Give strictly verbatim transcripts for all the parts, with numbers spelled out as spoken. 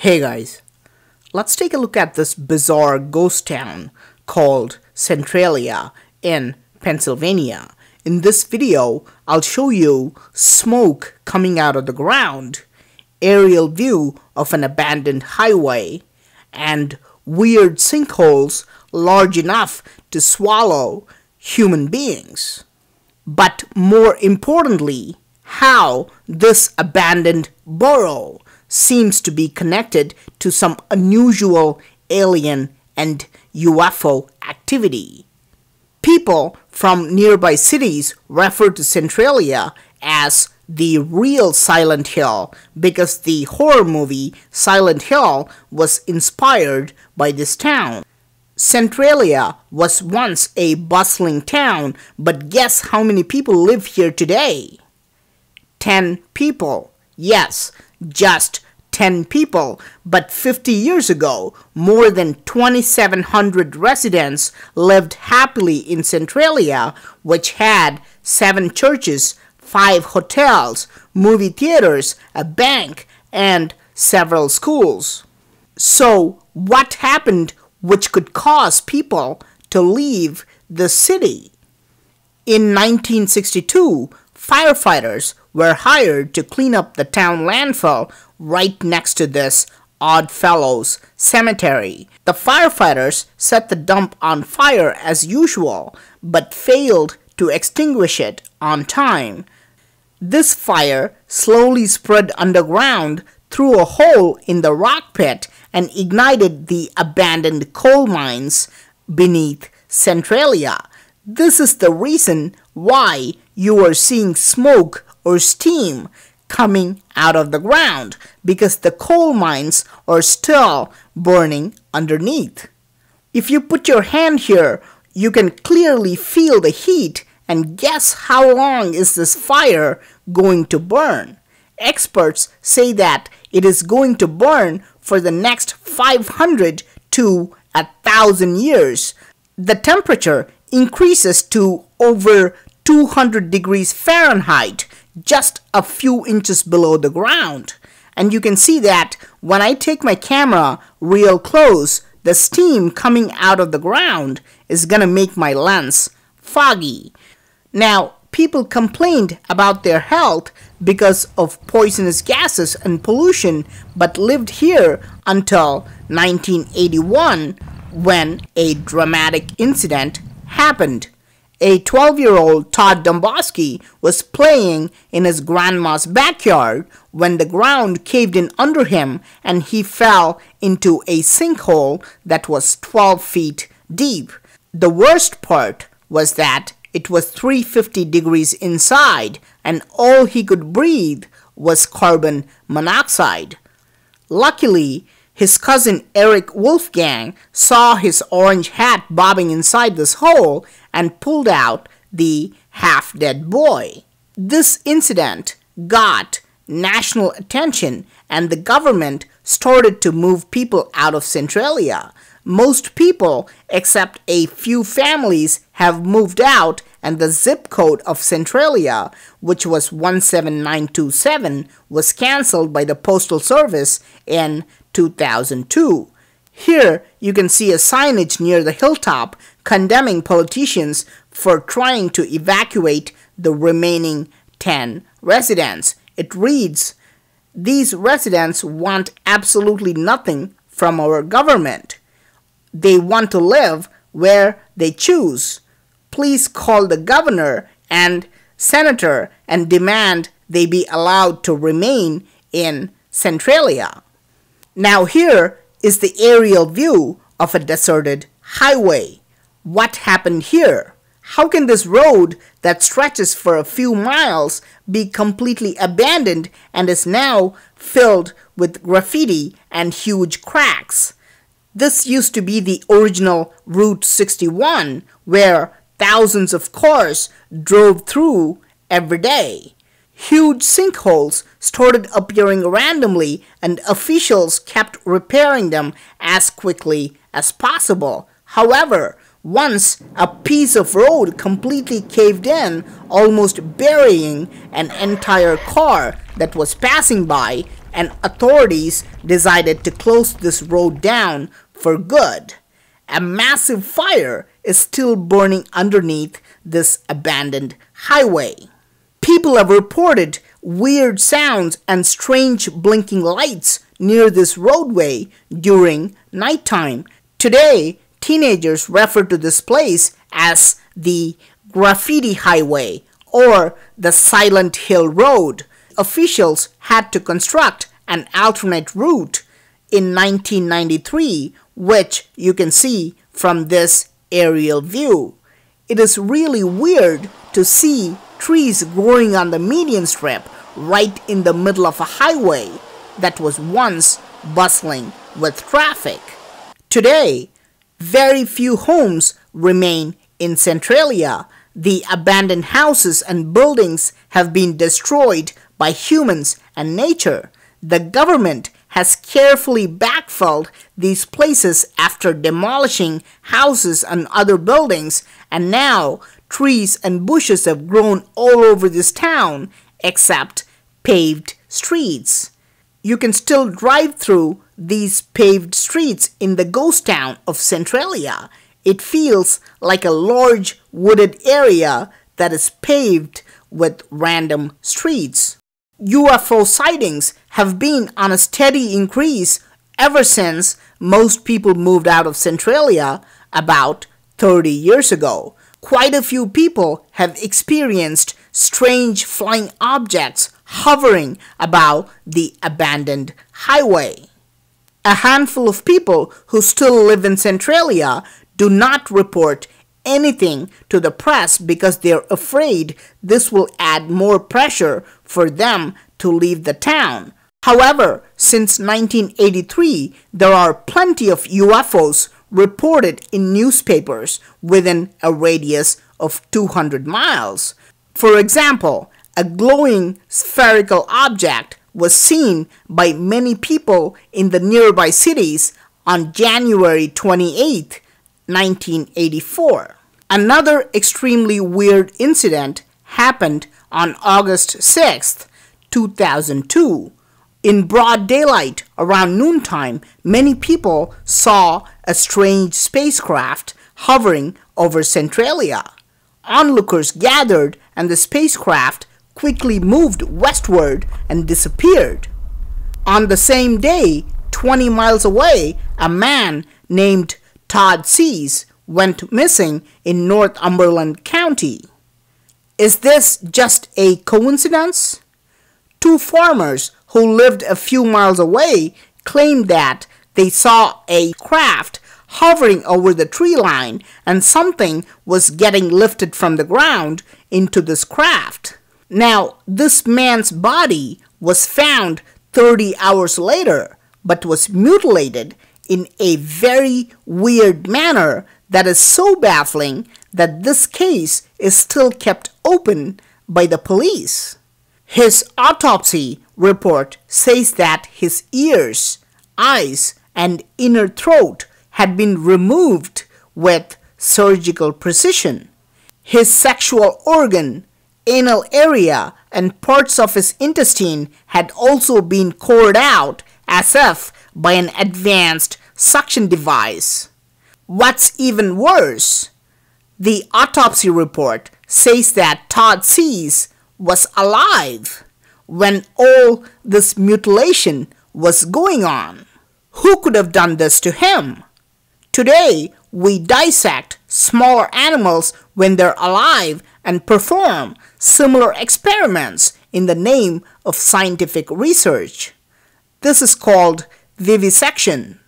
Hey guys, let's take a look at this bizarre ghost town called Centralia in Pennsylvania. In this video, I'll show you smoke coming out of the ground, aerial view of an abandoned highway, and weird sinkholes large enough to swallow human beings. But more importantly, how this abandoned borough seems to be connected to some unusual alien and U F O activity. People from nearby cities refer to Centralia as the real Silent Hill because the horror movie Silent Hill was inspired by this town. Centralia was once a bustling town, but guess how many people live here today? ten people. Yes, just ten people, but fifty years ago, more than twenty-seven hundred residents lived happily in Centralia, which had seven churches, five hotels, movie theaters, a bank, and several schools. So, what happened which could cause people to leave the city? In nineteen sixty-two, firefighters were hired to clean up the town landfill right next to this Odd Fellows Cemetery. The firefighters set the dump on fire as usual, but failed to extinguish it on time. This fire slowly spread underground through a hole in the rock pit and ignited the abandoned coal mines beneath Centralia. This is the reason why you are seeing smoke or steam coming out of the ground, because the coal mines are still burning underneath. If you put your hand here, you can clearly feel the heat, and guess how long is this fire going to burn? Experts say that it is going to burn for the next five hundred to one thousand years. The temperature increases to over two hundred degrees Fahrenheit, just a few inches below the ground. And you can see that when I take my camera real close, the steam coming out of the ground is gonna make my lens foggy. Now, people complained about their health because of poisonous gases and pollution, but lived here until nineteen eighty-one when a dramatic incident happened. A twelve-year-old Todd Domboski was playing in his grandma's backyard when the ground caved in under him and he fell into a sinkhole that was twelve feet deep. The worst part was that it was three hundred fifty degrees inside and all he could breathe was carbon monoxide. Luckily, his cousin Eric Wolfgang saw his orange hat bobbing inside this hole and pulled out the half-dead boy. This incident got national attention and the government started to move people out of Centralia. Most people, except a few families, have moved out, and the zip code of Centralia, which was one seven nine two seven, was cancelled by the Postal Service in two thousand two. Here you can see a signage near the hilltop condemning politicians for trying to evacuate the remaining ten residents. It reads, "These residents want absolutely nothing from our government. They want to live where they choose. Please call the governor and senator and demand they be allowed to remain in Centralia." Now here is the aerial view of a deserted highway. What happened here? How can this road that stretches for a few miles be completely abandoned and is now filled with graffiti and huge cracks? This used to be the original Route sixty-one where thousands of cars drove through every day. Huge sinkholes started appearing randomly and officials kept repairing them as quickly as possible. However, once a piece of road completely caved in, almost burying an entire car that was passing by, and authorities decided to close this road down for good. A massive fire is still burning underneath this abandoned highway. People have reported weird sounds and strange blinking lights near this roadway during nighttime. Today, teenagers refer to this place as the Graffiti Highway or the Silent Hill Road. Officials had to construct an alternate route in nineteen ninety-three, which you can see from this aerial view. It is really weird to see trees growing on the median strip right in the middle of a highway that was once bustling with traffic. Today, very few homes remain in Centralia. The abandoned houses and buildings have been destroyed by humans and nature. The government has carefully backfilled these places after demolishing houses and other buildings, and now trees and bushes have grown all over this town except paved streets. You can still drive through these paved streets in the ghost town of Centralia. It feels like a large wooded area that is paved with random streets. U F O sightings have been on a steady increase ever since most people moved out of Centralia about thirty years ago. Quite a few people have experienced strange flying objects hovering about the abandoned highway. A handful of people who still live in Centralia do not report anything to the press because they're afraid this will add more pressure for them to leave the town. However, since nineteen eighty-three, there are plenty of U F Os reported in newspapers within a radius of two hundred miles. For example, a glowing spherical object was seen by many people in the nearby cities on January twenty-eighth, nineteen eighty-four. Another extremely weird incident happened on August sixth, two thousand two. In broad daylight around noontime, many people saw a strange spacecraft hovering over Centralia. Onlookers gathered and the spacecraft quickly moved westward and disappeared. On the same day, twenty miles away, a man named Todd Sees went missing in Northumberland County. Is this just a coincidence? Two farmers who lived a few miles away claimed that they saw a craft hovering over the tree line and something was getting lifted from the ground into this craft. Now, this man's body was found thirty hours later but was mutilated in a very weird manner that is so baffling that this case is still kept open by the police. His autopsy report says that his ears, eyes, and inner throat had been removed with surgical precision. His sexual organ, anal area, and parts of his intestine had also been cored out as if by an advanced suction device. What's even worse, the autopsy report says that Todd Sees was alive when all this mutilation was going on. Who could have done this to him? Today, we dissect smaller animals when they're alive and perform similar experiments in the name of scientific research. This is called vivisection.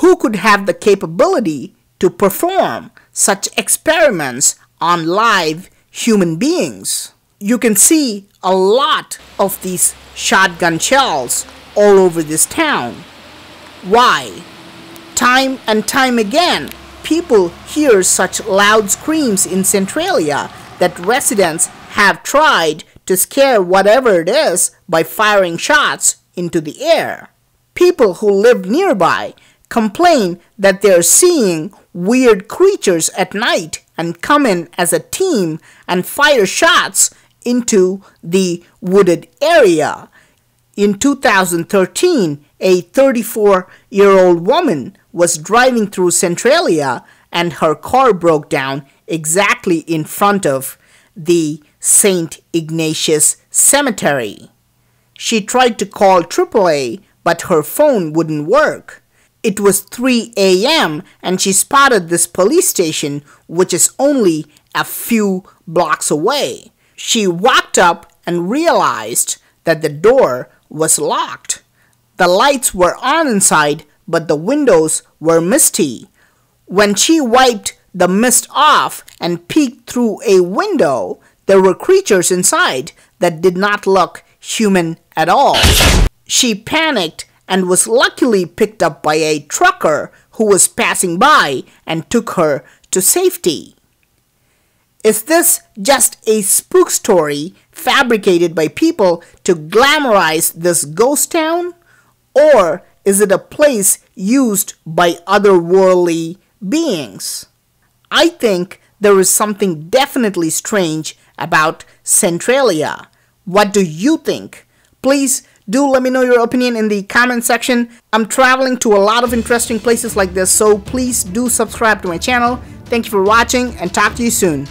Who could have the capability to perform such experiments on live human beings? You can see a lot of these shotgun shells all over this town. Why? Time and time again, people hear such loud screams in Centralia that residents have tried to scare whatever it is by firing shots into the air. People who live nearby complain that they're seeing weird creatures at night and come in as a team and fire shots into the wooded area. In two thousand thirteen, a thirty-four-year-old woman was driving through Centralia and her car broke down exactly in front of the Saint Ignatius Cemetery. She tried to call triple A, but her phone wouldn't work. It was three A M and she spotted this police station, which is only a few blocks away. She walked up and realized that the door was locked. The lights were on inside, but the windows were misty. When she wiped the mist off and peeked through a window, there were creatures inside that did not look human at all. She panicked and was luckily picked up by a trucker who was passing by and took her to safety. Is this just a spook story fabricated by people to glamorize this ghost town? Or is it a place used by otherworldly beings? I think there is something definitely strange about Centralia. What do you think? Please do let me know your opinion in the comment section. I'm traveling to a lot of interesting places like this, so please do subscribe to my channel. Thank you for watching and talk to you soon.